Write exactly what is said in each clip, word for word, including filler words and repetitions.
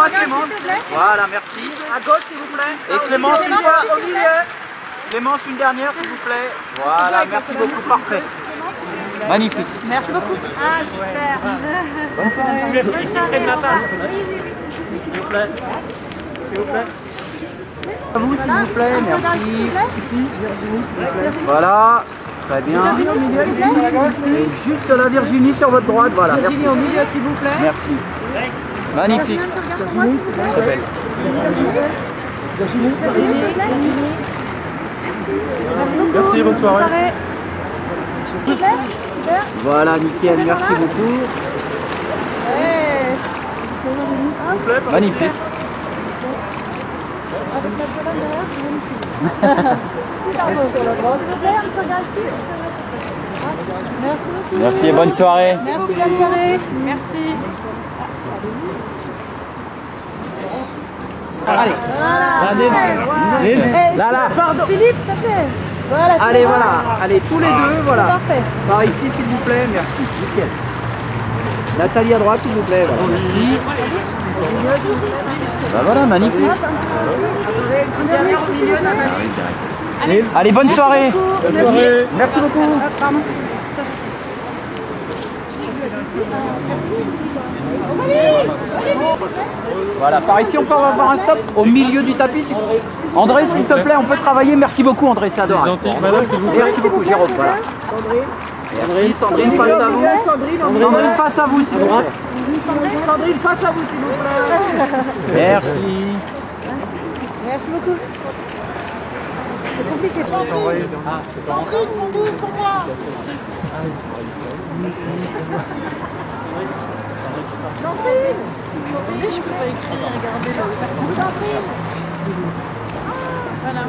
moi, Clémence. Voilà, merci. À gauche, s'il vous plaît. Et Clémence, une fois au milieu. Clémence, une dernière, s'il vous plaît. Voilà, merci beaucoup, parfait. Magnifique. Merci beaucoup. Ah, super. Bonne soirée. Oui, oui, oui. S'il vous plaît. S'il vous plaît. À vous, s'il vous plaît. Merci. Ici, Virginie, s'il vous plaît. Voilà. Très bien. Et juste la Virginie sur votre droite. Voilà. Virginie au milieu, s'il vous plaît. Merci. Magnifique. Virginie, s'il vous plaît. Virginie, Virginie. Merci, bonne soirée. Voilà, nickel, merci beaucoup. S'il vous plaît, magnifique. Merci et bonne soirée. Merci, bonne soirée. Merci. Allez. Voilà. Là, là. Pardon. Philippe, ça fait. Voilà. Allez, voilà. Allez, tous les deux, voilà. Parfait. Par ici, s'il vous plaît. Merci. Nickel. Nathalie à droite, s'il vous plaît. Voilà. Merci. Bah voilà, magnifique. Allez, allez, bonne soirée. Bonne soirée. Merci beaucoup. Voilà, par ici on peut avoir un stop au milieu du tapis. André, s'il te plaît, on peut travailler. Merci beaucoup, André, c'est adorable. Merci beaucoup, Jérôme. Voilà. Sandrine, Sandrine, face à vous. Sandrine, face à vous, s'il vous plaît. Sandrine, face à vous, s'il vous plaît. Merci. Merci beaucoup. C'est compliqué. Sandrine, mon dos, pour moi. Sandrine. Attendez, je peux pas écrire, regardez là. Sandrine. Voilà.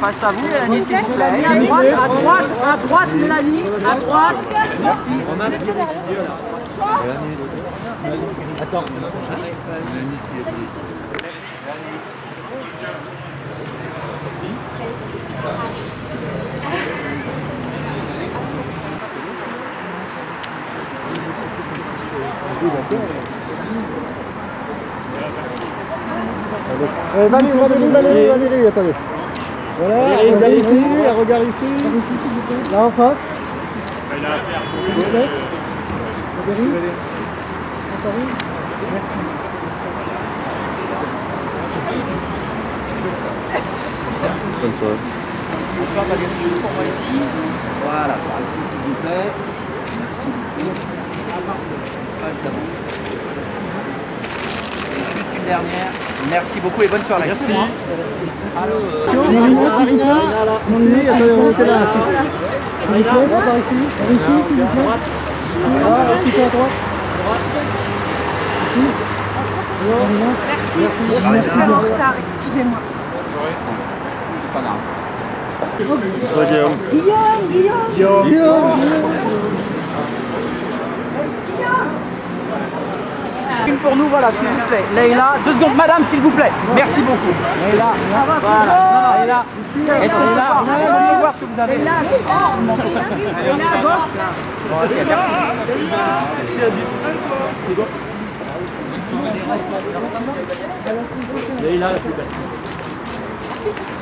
Face à vous, Mélanie, s'il vous plaît. À droite, à droite, à droite, Mélanie, à droite. Merci. On a les yeux là. Attends. Allez, Valérie, Valérie, Valérie, Valérie, attendez. Voilà, Valérie, regarde ici, Valérie. Regarde ici. Là en face. Vous êtes Valérie. Merci. Bonne soirée. Bonsoir, Valérie, juste pour moi ici. Voilà, par ici, s'il vous plaît. Merci beaucoup. Face à vous. Et juste une dernière. Merci beaucoup et bonne soirée. Merci. Allô. Mon nez, attendez, on était là. S'il vous plaît, par ici. Par ici, s'il vous plaît. Voilà, plutôt à droite. Merci. Merci. Je suis en retard, excusez-moi. Bonne soirée. C'est pas grave. Guillaume. Guillaume. Guillaume. Guillaume. Une pour nous, voilà, s'il vous plaît. Leila, deux secondes, madame, s'il vous plaît. Merci beaucoup. Leila, voilà. Leila, est-ce qu'on est là? On va voir ce que vous avez. Leila, à gauche. Ok, merci. Tu es discret, toi. C'est bon. Leila, la plus belle.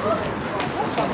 Merci.